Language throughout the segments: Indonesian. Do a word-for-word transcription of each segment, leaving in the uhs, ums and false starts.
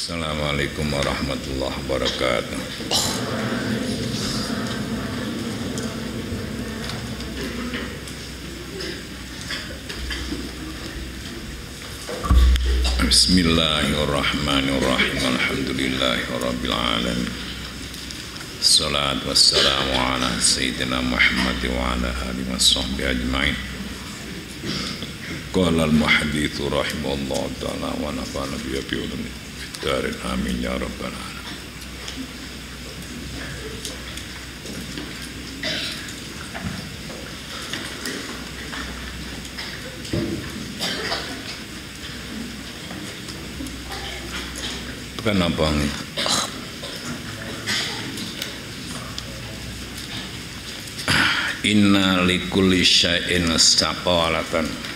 Assalamualaikum warahmatullahi wabarakatuh. Bismillahirrahmanirrahim. Alhamdulillahirabbil alamin. Shalatu wassalamu ala sayyidina Muhammad wa ala alihi washabbihi ajmain. Qala al-muhaddits rahimahullahu ta'ala wa nafa'ana bi ulumi fid-dharain amin ya rabbal alamin. Kenapa nih? Inna likulli syai'in istaqalatan.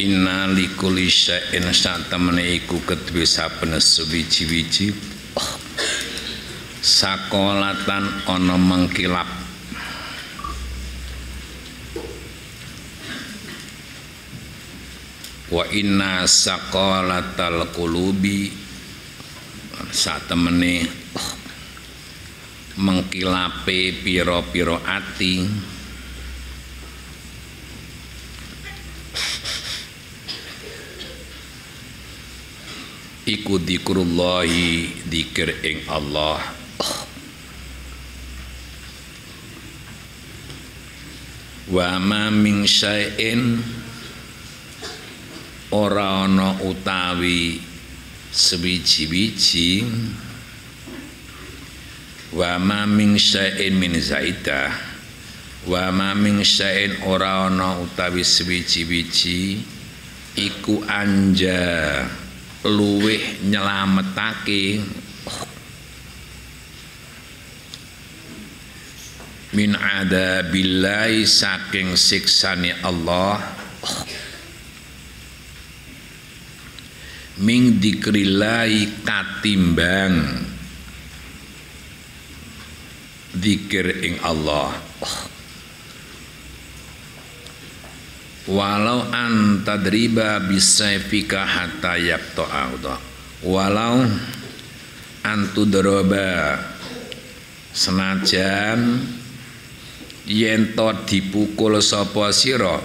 Inna likulli syai'in satamene iku kedue saben suwiji-wiji sakolatan ana mengkilap. Wa inna saqalatal qulubi satemene mengkilape pira-pira ati iku dzikrullahi dzikir ing Allah wa ma min syai'in ora ana utawi sewiji-wiji wa ma min syai'in min zaidah wa ma min syai'in ora ana utawi sewiji-wiji iku anja luweh nyelametake min adzabillahi saking siksane Allah ming dikrilai katimbang dzikir ing Allah. Walau antadriba bisayfika hatta yaqta auda. Walau antudroba senajan yen to dipukul sapa sira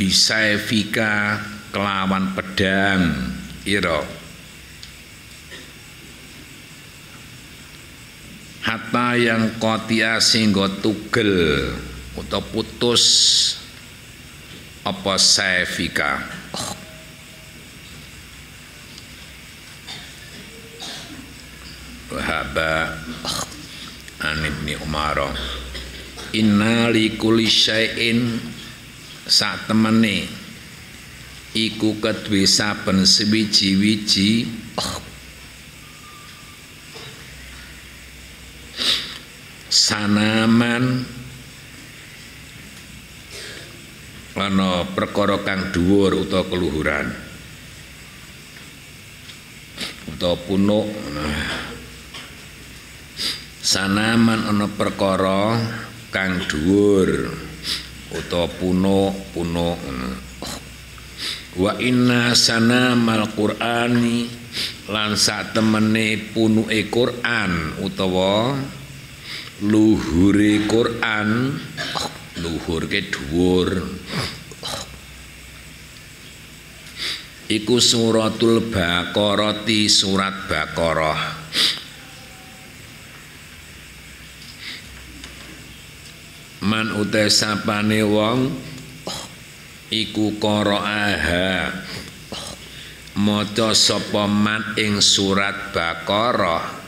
bisaefika kelawan pedang ira hatta yang kotia singgo tugel atau putus apa saefika wahaba an ibni umar inna likulli syai'in sak temene iku kedwe saben sewiji-wiji sanaman ana perkara kang dhuwur utawa keluhuran utawa punuk. Sanaman ana perkara kang dhuwur utawa puno-puno. Wa inna sanamal Qur'ani lan sak temene punuke Qur'an utawa luhure Qur'an, luhurke dhuwur iku suratul Baqarah, surat Baqarah. Man uta sapane wong iku qara'aha maca sapa man ing surat Baqarah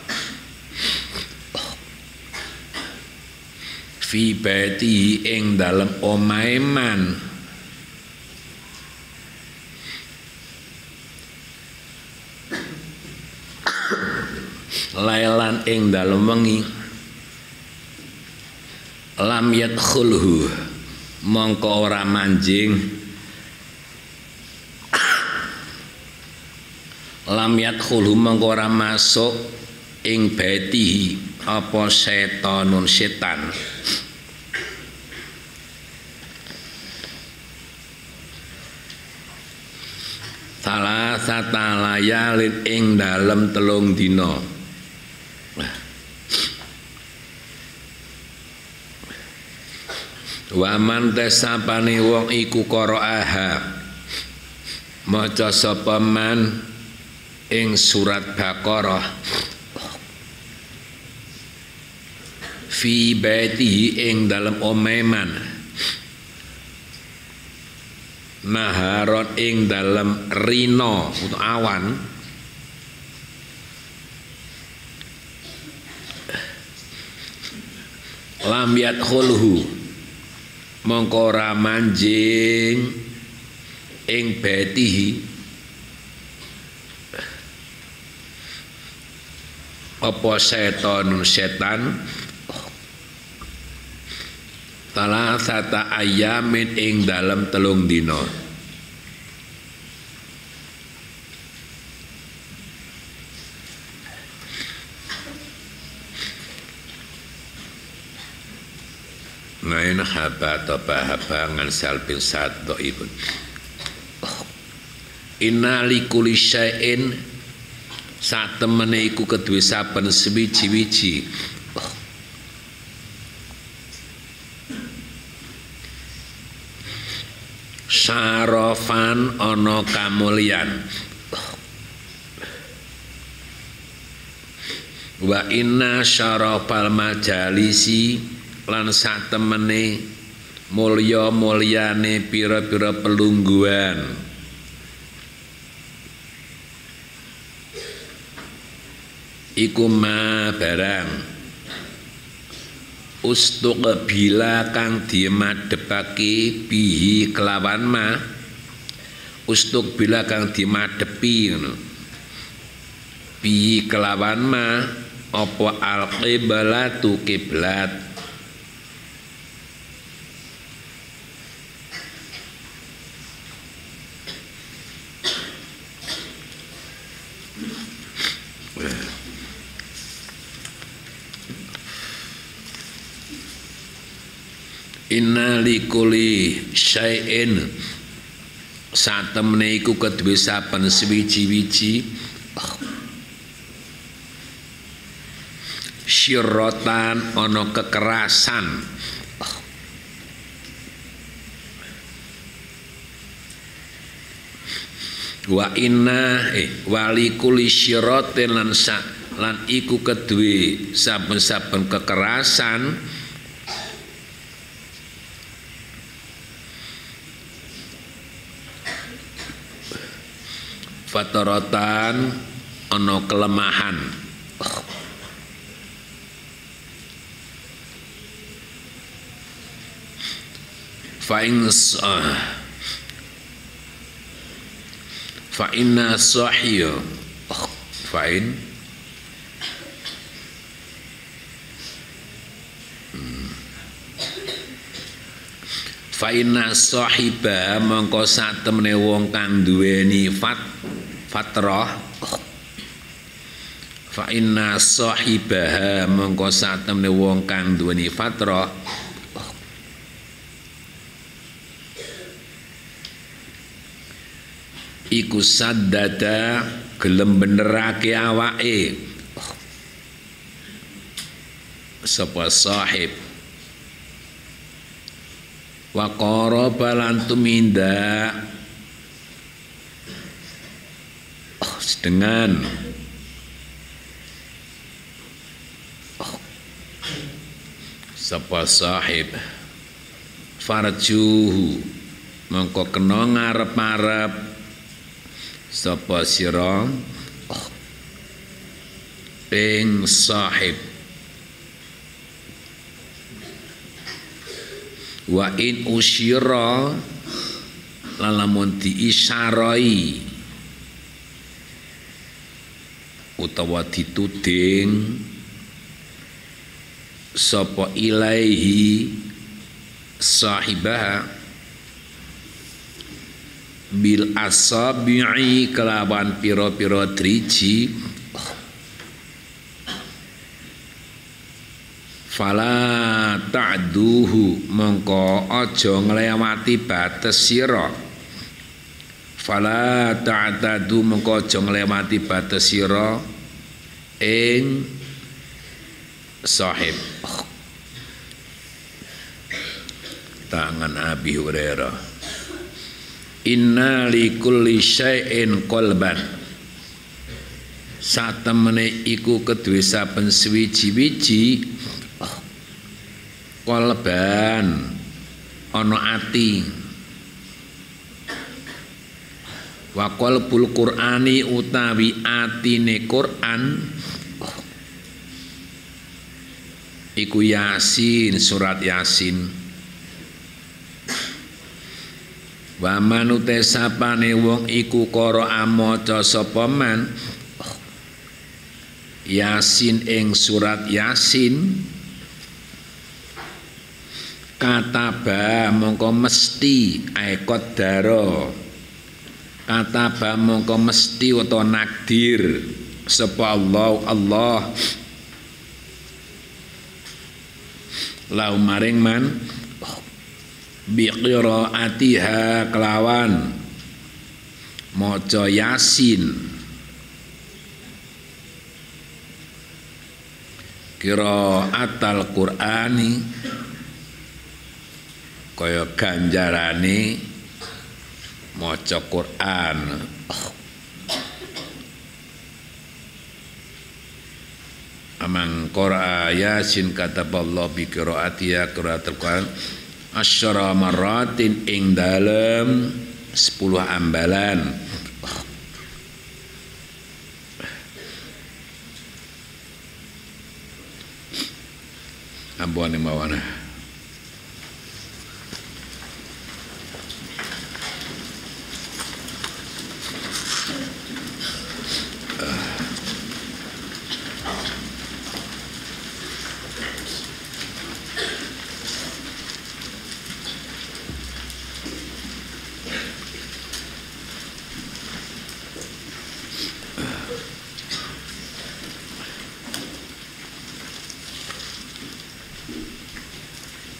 fi baiti ing dalem omahe man lailan ing dalem wengi lam yadkhulhu mongko ora manjing lam yadkhulhu mongko ora masuk ing baitihi apa setanun setan salah satalaya lit ing dalem telung dina. Waman tesapane wong iku qara'aha maca sapa man ing surat Baqarah fi baiti ing dalem omeman naharon ing dalem rino untuk awan lam yadkhulhu mongko ora manjing ing betihi apa setan setan tala sata ayamin ing dalem telung dina. Main habat apa habangan salbil satu ibun. Inalikuli syai'in saat temene iku kedua saben sewiji-wiji. Sarofan ono kamulyan. Wa inna syarofal majalisi lan sak temene mulya mulyane pira-pira pelungguan iku ma barang ustuk bila kang dimadhepake bihi kelawan ma ustuk bila kang dimadhepi bihi kelawan ma apa al-qiblatu kiblat inna likuli syai'in satemene iku kedue saben swiji-wiji syiratan ana kekerasan wa inna eh walikuli syiratin lan sa, lan iku kedue saben-saben kekerasan fatorotan ono kelemahan fains uh, faina sahih fain faina sahiba mongko sak temene wong kang duweni fat fatrah fa inna sahibaha mongko satemene wong kang duweni fatrah iku saddada gelem benerake awake sapa sahib wa qaraba lan tuminda dengan oh, sapa sahib farjuhu mongko kena ngarep-arep sapa sira oh, ing sahib wa in usyira lalamun diisyarai utawa dituding sapa ilaihi sahibah bil asabi'i kelawan pira-pira driji fala ta'duhu mongko aja nglewati bates sira Fala ta'tadu mengko aja nglewati batas sira ing sahib. Tangan Abi Hurairah. Inna likulli syai'in qalban. Satemene iku kedue saben suwiji-wiji qalban ana ati. Wa qalbul Qur'ani utawi atine Qur'an iku Yasin, surat Yasin. Wa manute sapane wong iku qara'a maca sapa man Yasin ing surat Yasin kataba mongko mesti aikot daro kataba mongko mesti uta nakdir sapa Allah Allah lau maring man biqiraatiha kelawan maca Yasin qiraatal Qur'ani kaya ganjarane maca Quran. Oh. Amang qara Yasin kataballahu bi qiraati ya qiraatul Quran asyara maratin ing dalem sepuluh ambalan. Oh. Ambone mawana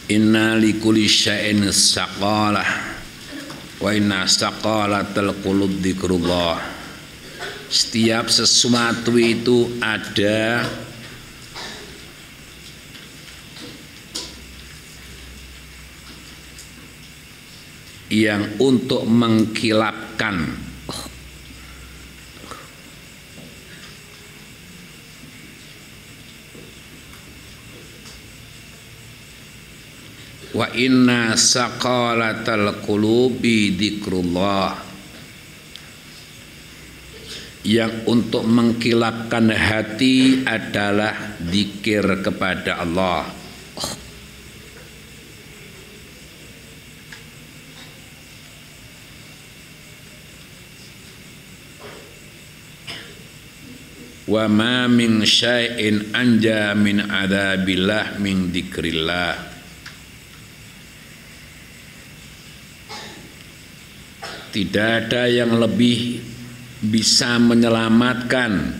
inna likulli syai'in saqalah wa inna saqalatal qulub dzikrullah. Setiap sesuatu itu ada yang untuk mengkilapkan wa inna saqalatal qulubi dzikrullah, yang untuk mengkilapkan hati adalah zikir kepada Allah. Oh. Wa ma min syai'in anja min adzabillah min dzikrillah. Tidak ada yang lebih bisa menyelamatkan,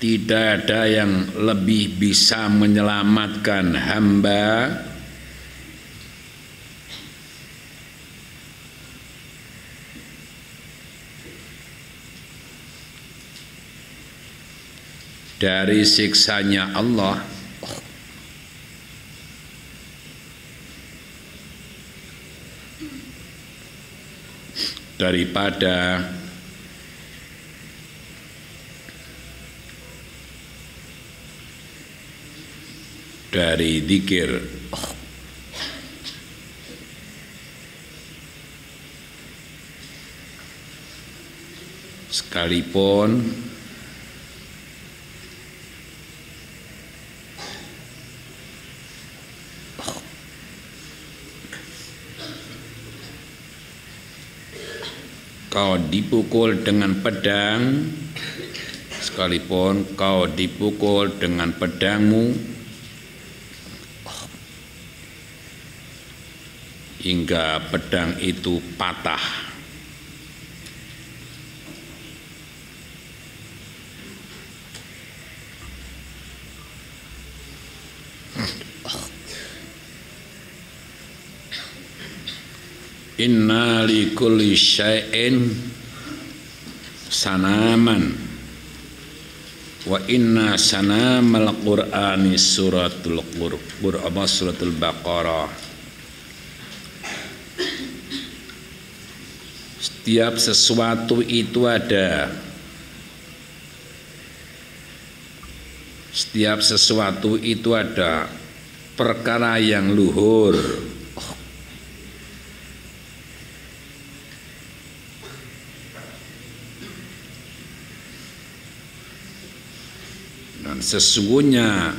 tidak ada yang lebih bisa menyelamatkan hamba dari siksa-Nya Allah daripada dari zikir. Oh. Sekalipun kau dipukul dengan pedang, sekalipun kau dipukul dengan pedangmu hingga pedang itu patah, Inna likulli syai'in sanaman wa inna sanamal Qur'ani suratul Qur'an suratul Baqarah. Setiap sesuatu itu ada, setiap sesuatu itu ada perkara yang luhur, dan sesungguhnya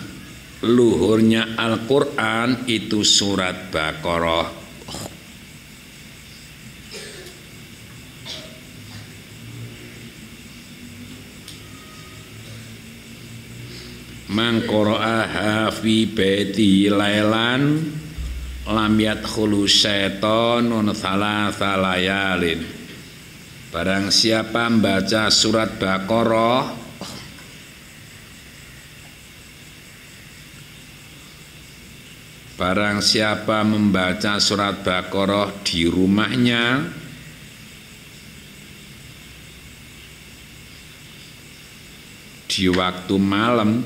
luhurnya Al-Qur'an itu surat Baqarah. Oh. Man qara'aha fi baiti lailan lam yadkhulu syaitanun thalatha layalin. Barang siapa membaca surat Baqarah Barang siapa membaca surat Baqarah di rumahnya, di waktu malam,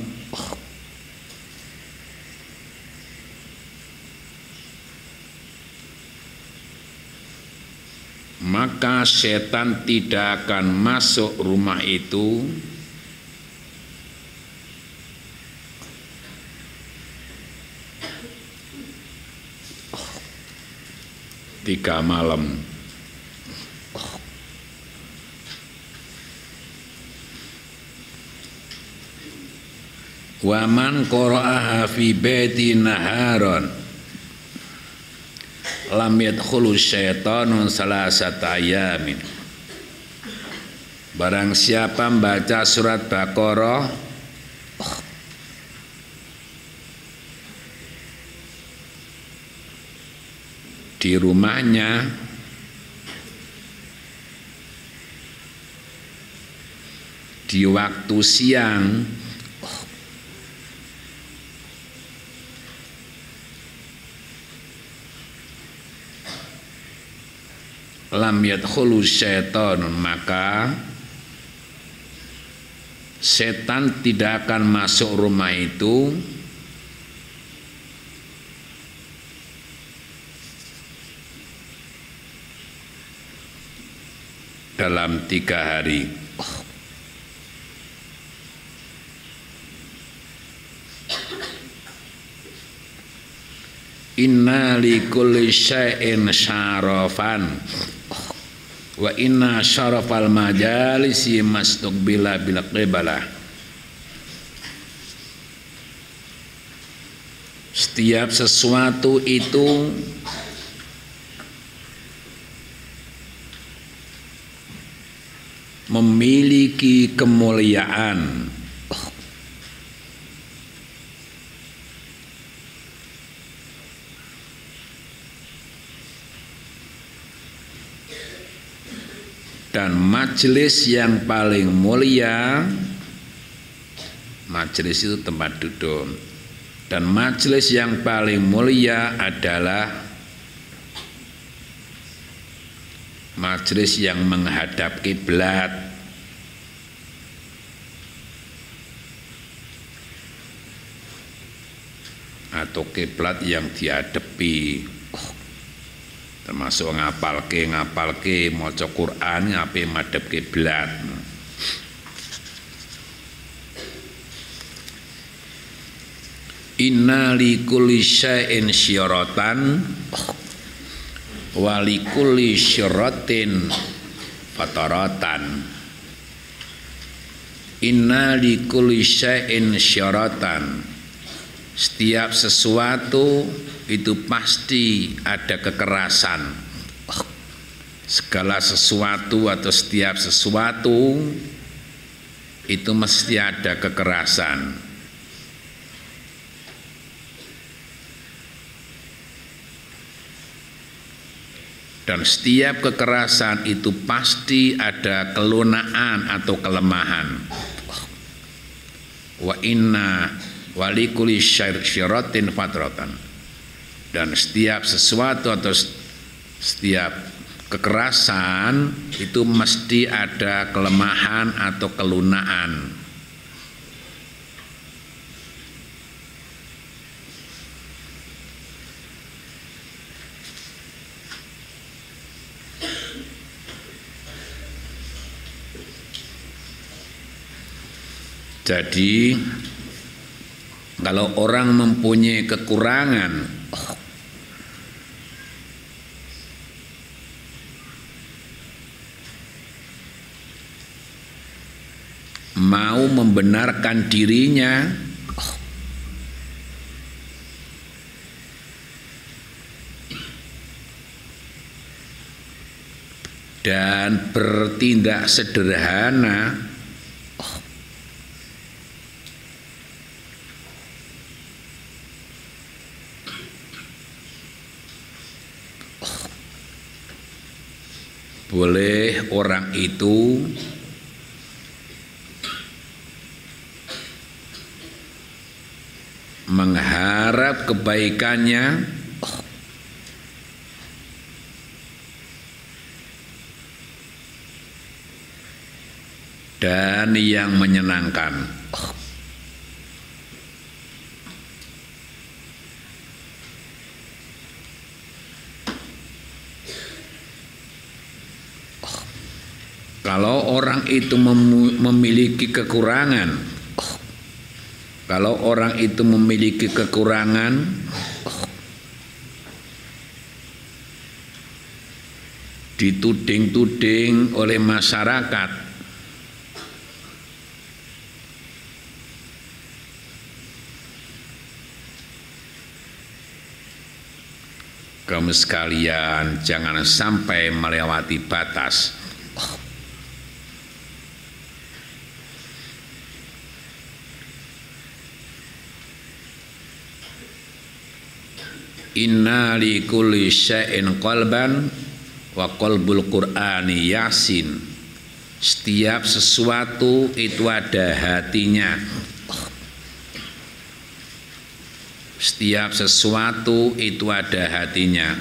maka setan tidak akan masuk rumah itu tiga malam. Oh. Waman qara'aha fi baiti naharon lam yadkhulu syaitanun salasata ayamin. Barang siapa membaca surat Baqarah oh. di rumahnya di waktu siang, oh. lam yadkhulu syaitan, maka setan tidak akan masuk rumah itu dalam tiga hari. Oh. Inna likulli syai'in syarafan oh. wa inna syarafal majalisi mastuqbila bil qiblah. Setiap sesuatu itu memiliki kemuliaan, oh. dan majelis yang paling mulia, majelis itu tempat duduk, dan majelis yang paling mulia adalah majelis yang menghadap kiblat. Atau kiblat yang dihadapi. Oh. Termasuk ngapalke ngapalke maca Quran ngape madhep kiblat. Inna likulli syai'in syiratan. Oh. Walikuli syiratin fataratan. Inna likuli syai'in syiratan. Setiap sesuatu itu pasti ada kekerasan. Oh. Segala sesuatu atau setiap sesuatu itu mesti ada kekerasan. Dan setiap kekerasan itu pasti ada kelunaan atau kelemahan. Wa inna walikuli syiratin fatratan. Dan setiap sesuatu atau setiap kekerasan itu mesti ada kelemahan atau kelunaan. Jadi kalau orang mempunyai kekurangan, oh, mau membenarkan dirinya, oh, dan bertindak sederhana, boleh orang itu mengharap kebaikannya, oh, dan yang menyenangkan, oh, kalau orang itu mem memiliki kekurangan, oh, kalau orang itu memiliki kekurangan, oh, dituding-tuding oleh masyarakat, kamu sekalian jangan sampai melewati batas. Inna li kulli syai'in qalban wa qalbul Qur'ani Yasin. Setiap sesuatu itu ada hatinya. Setiap sesuatu itu ada hatinya.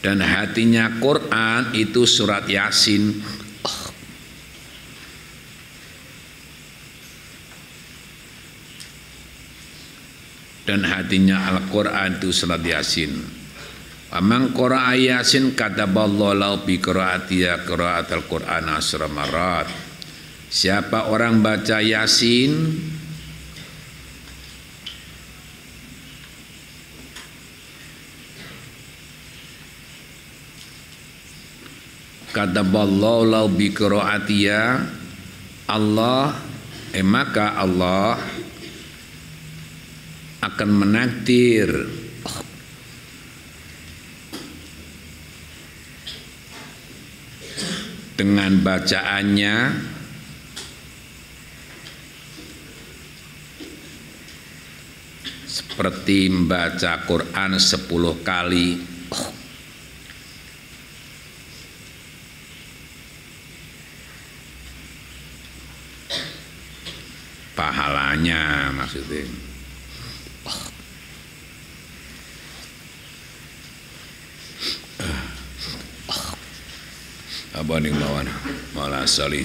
Dan hatinya Qur'an itu surat Yasin. Dan hatinya Al-Qur'an itu surat Yasin. Amang qara'a Yasin kataballahu lahu bi qira'atiha qira'atal Qur'an asra marat. Siapa orang baca Yasin, kataballahu lahu bi qira'atiha, Allah eh maka Allah akan menakdir, oh, dengan bacaannya seperti membaca Quran sepuluh kali, oh, pahalanya maksudnya. Abang yang lawan malah saling.